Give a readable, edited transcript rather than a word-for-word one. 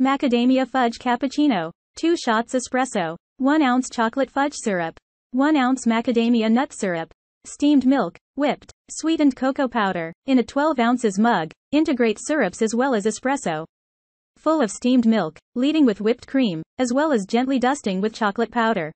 Macadamia fudge cappuccino. 2 shots espresso. 1 ounce chocolate fudge syrup. 1 ounce macadamia nut syrup. Steamed milk, whipped, sweetened cocoa powder. In a 12 ounces mug, integrate syrups as well as espresso. Full of steamed milk, leading with whipped cream, as well as gently dusting with chocolate powder.